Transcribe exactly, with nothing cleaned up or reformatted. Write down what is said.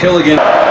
Hilligan.